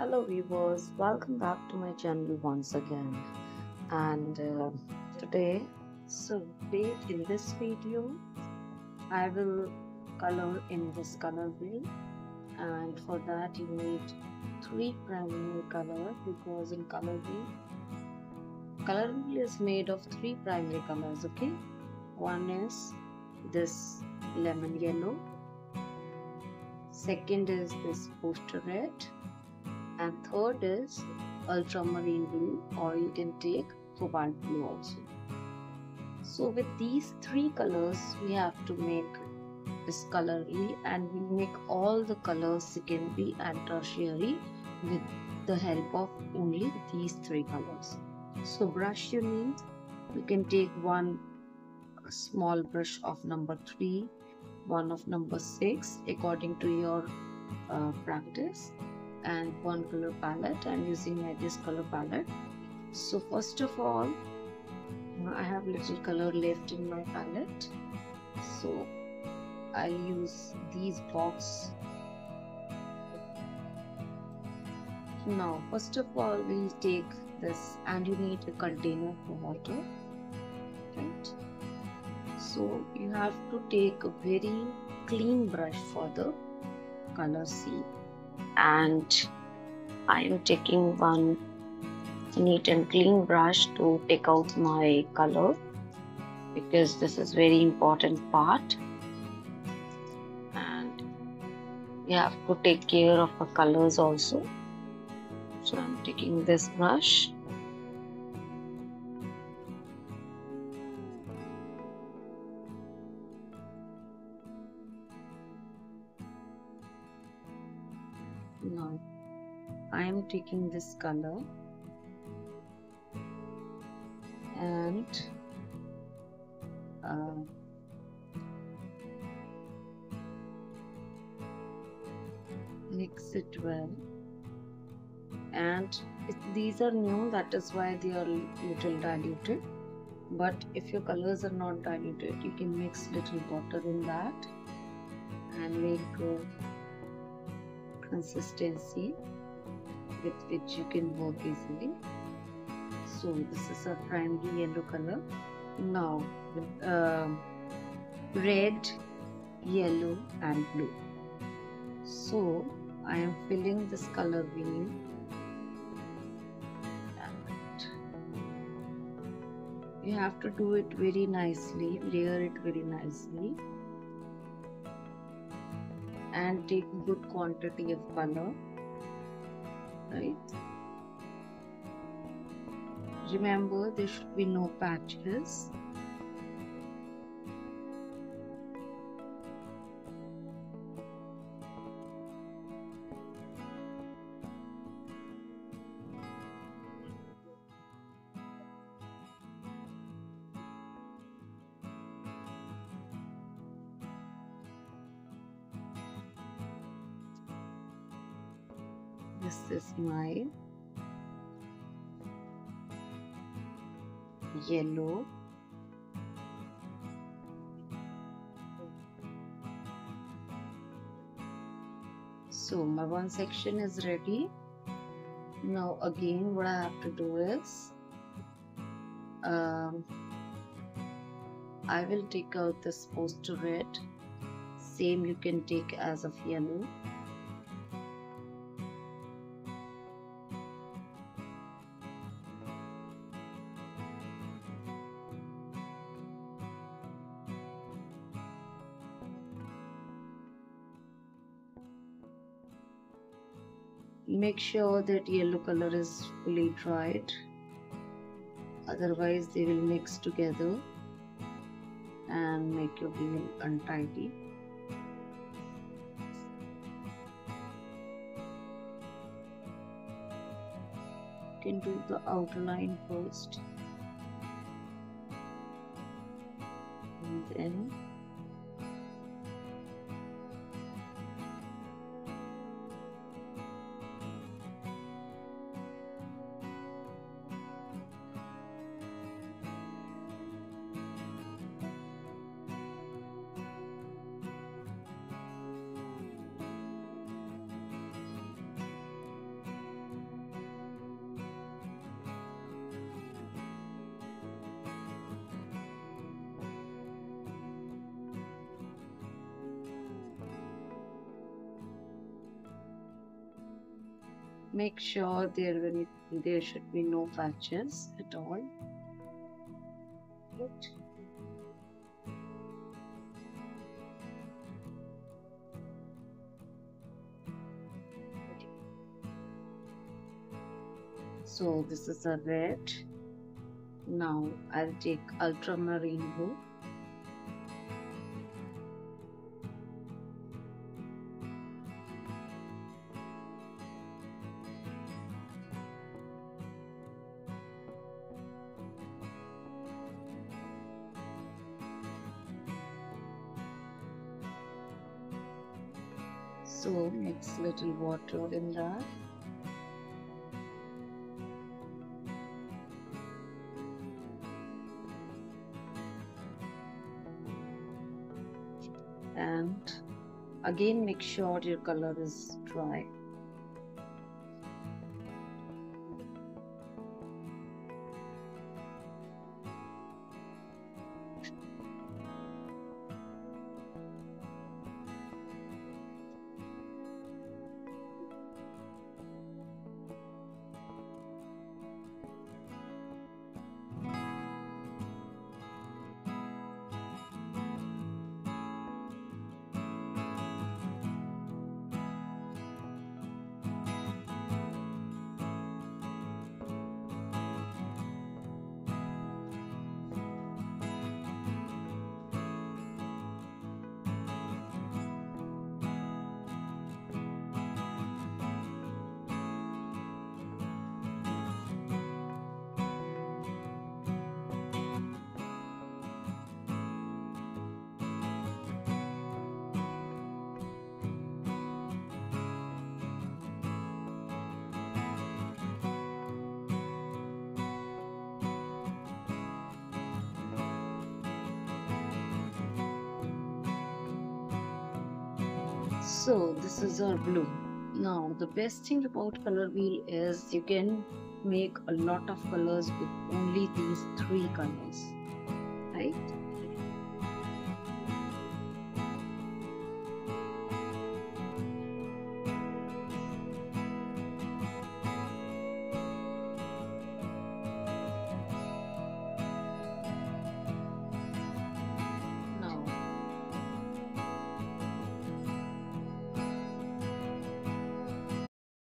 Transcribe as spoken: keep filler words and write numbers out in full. Hello viewers, welcome back to my channel once again. And uh, today so today in this video I will color in this color wheel, and for that you need three primary color, because in color wheel color wheel is made of three primary colors. Okay, one is this lemon yellow, second is this poster red, and third is ultramarine blue, or you can take cobalt blue also. So with these three colors we have to make this color wheel, and we make all the colors secondary and tertiary with the help of only these three colors. So brush you need, you can take one small brush of number three, one of number six according to your uh, practice, and one color palette. I'm using like this color palette. So first of all, I have little color left in my palette, so I'll use these box. Now first of all we'll take this, and you need a container for water, right? So you have to take a very clean brush for the color C, and I am taking one neat and clean brush to take out my color, because this is very important part, and you have to take care of the colors also. So I'm taking this brush. Now I am taking this color and uh, mix it well, and it, these are new, that is why they are little diluted. But if your colors are not diluted, you can mix little water in that and make uh, consistency with which you can work easily. So this is a primary yellow color. Now uh, red, yellow and blue. So I am filling this color wheel. You have to do it very nicely, layer it very nicely, and take good quantity of color, right? Remember, there should be no patches. This is my yellow, so my one section is ready. Now again what I have to do is um, I will take out this poster red, same you can take as of yellow. Make sure that yellow color is fully dried, otherwise they will mix together and make your wheel untidy. You can do the outline first and then Make sure there will there should be no patches at all. Good. So this is a red. Now I'll take ultramarine blue. So mix little water in that. And again make sure your color is dry. So this is our blue. Now the best thing about color wheel is you can make a lot of colors with only these three colors, right?